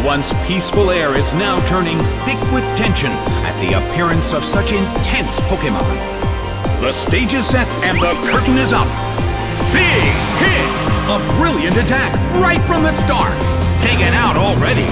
The once peaceful air is now turning thick with tension at the appearance of such intense Pokémon. The stage is set and the curtain is up. Big hit! A brilliant attack right from the start. Taken out already.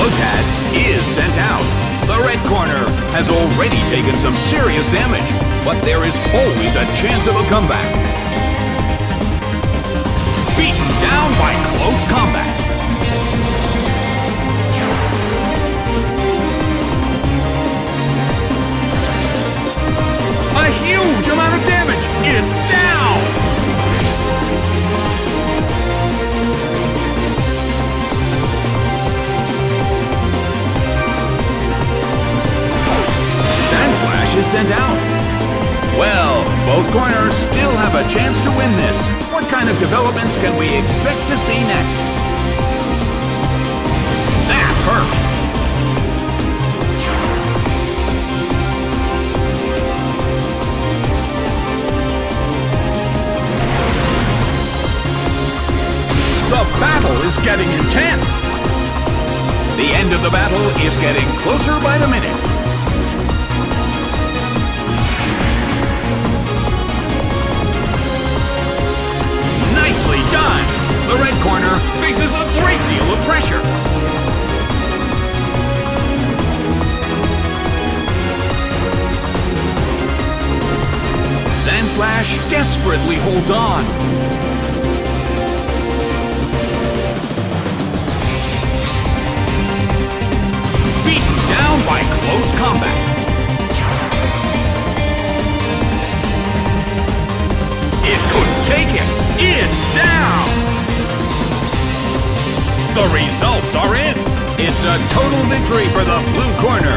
Lotad is sent out. The red corner has already taken some serious damage, but there is always a chance of a comeback. Beaten down by close combat. A huge amount of damage. It's down. Is sent out. Well, both corners still have a chance to win this. What kind of developments can we expect to see next? That hurt! The battle is getting intense! The end of the battle is getting closer by the minute. Done. The red corner faces a great deal of pressure. Sandslash desperately holds on. Beaten down by close combat. It couldn't take him. It's down! The results are in! It's a total victory for the blue corner.